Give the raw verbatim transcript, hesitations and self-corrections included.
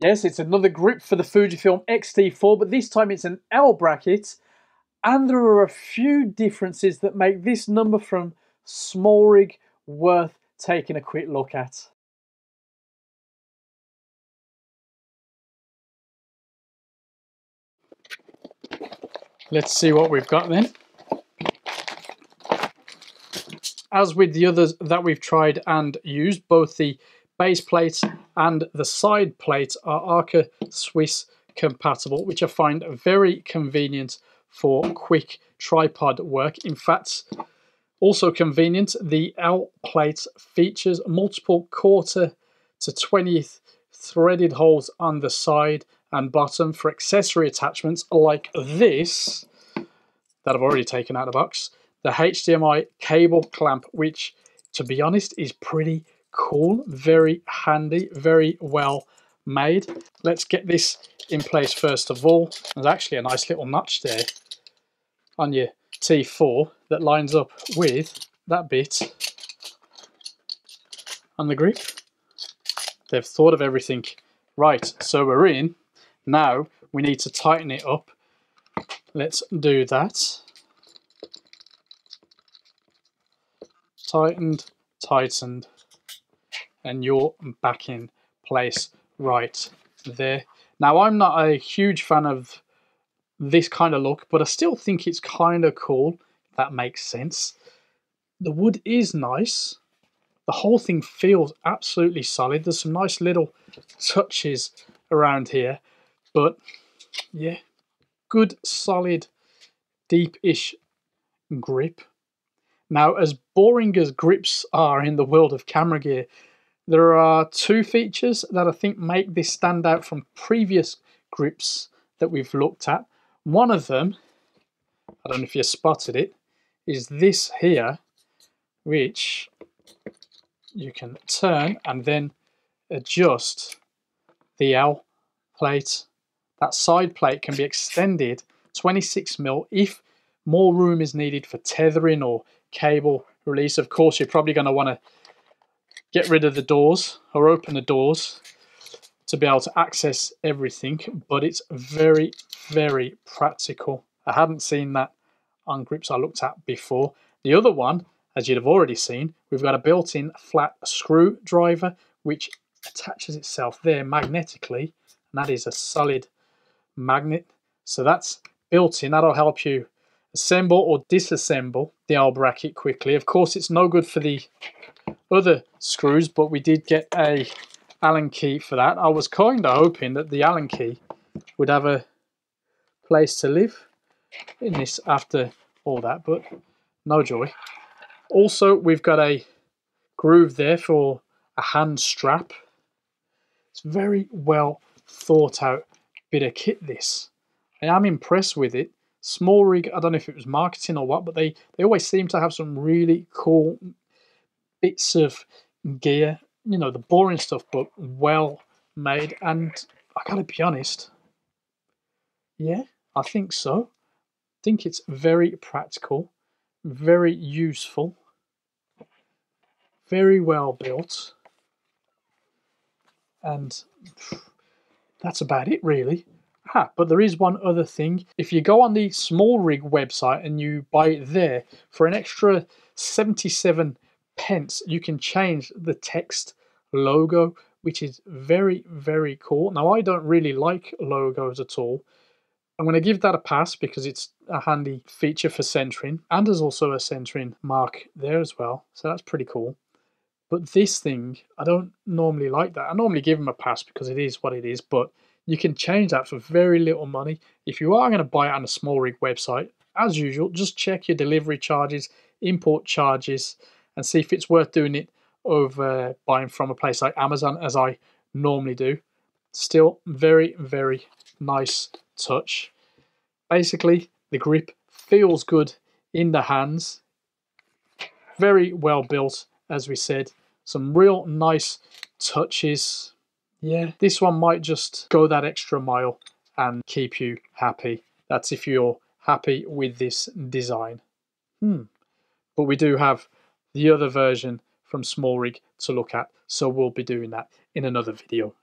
Yes, it's another grip for the Fujifilm X T four, but this time it's an L bracket, and there are a few differences that make this number from SmallRig worth taking a quick look at. Let's see what we've got then. As with the others that we've tried and used, both the base plate and the side plate are Arca Swiss compatible, which I find very convenient for quick tripod work. In fact, also convenient, the L plate features multiple quarter to twentieth threaded holes on the side and bottom for accessory attachments like this, that I've already taken out of the box, the H D M I cable clamp, which, to be honest, is pretty cool, very handy, very well made. Let's get this in place first of all. There's actually a nice little notch there on your T four that lines up with that bit on the grip. They've thought of everything. Right, so we're in. Now we need to tighten it up. Let's do that. Tightened, tightened, and you're back in place right there. Now, I'm not a huge fan of this kind of look, but I still think it's kind of cool, if that makes sense. The wood is nice. The whole thing feels absolutely solid. There's some nice little touches around here, but yeah, good, solid, deep-ish grip. Now, as boring as grips are in the world of camera gear, there are two features that I think make this stand out from previous grips that we've looked at. One of them, I don't know if you spotted it, is this here, which you can turn and then adjust the L plate. That side plate can be extended twenty-six millimeters if more room is needed for tethering or cable release. Of course, you're probably going to want to get rid of the doors or open the doors to be able to access everything, but it's very, very practical. I hadn't seen that on grips I looked at before. The other one, as you'd have already seen, we've got a built-in flat screwdriver which attaches itself there magnetically, and that is a solid magnet. So that's built in. That'll help you assemble or disassemble the L bracket quickly. Of course, it's no good for the other screws, but we did get a Allen key for that. I was kind of hoping that the Allen key would have a place to live in this after all that, but no joy. Also, we've got a groove there for a hand strap. It's very well thought out bit of kit, this. I am impressed with it. SmallRig, I don't know if it was marketing or what, but they, they always seem to have some really cool bits of gear. You know, the boring stuff, but well made. And I gotta be honest, yeah, I think so. I think it's very practical, very useful, very well built, and that's about it really. Ah, but there is one other thing. If you go on the SmallRig website and you buy it there, for an extra seventy-seven pence, you can change the text logo, which is very, very cool. Now, I don't really like logos at all. I'm going to give that a pass because it's a handy feature for centering, and there's also a centering mark there as well, so that's pretty cool. But this thing, I don't normally like that. I normally give them a pass because it is what it is, but you can change that for very little money. If you are going to buy it on a SmallRig website, as usual, just check your delivery charges, import charges, and see if it's worth doing it over buying from a place like Amazon, as I normally do. Still very, very nice touch. Basically, the grip feels good in the hands. Very well built, as we said. Some real nice touches. Yeah, this one might just go that extra mile and keep you happy. That's if you're happy with this design. Hmm. But we do have the other version from SmallRig to look at, so we'll be doing that in another video.